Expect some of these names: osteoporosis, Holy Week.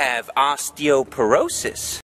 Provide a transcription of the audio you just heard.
have osteoporosis.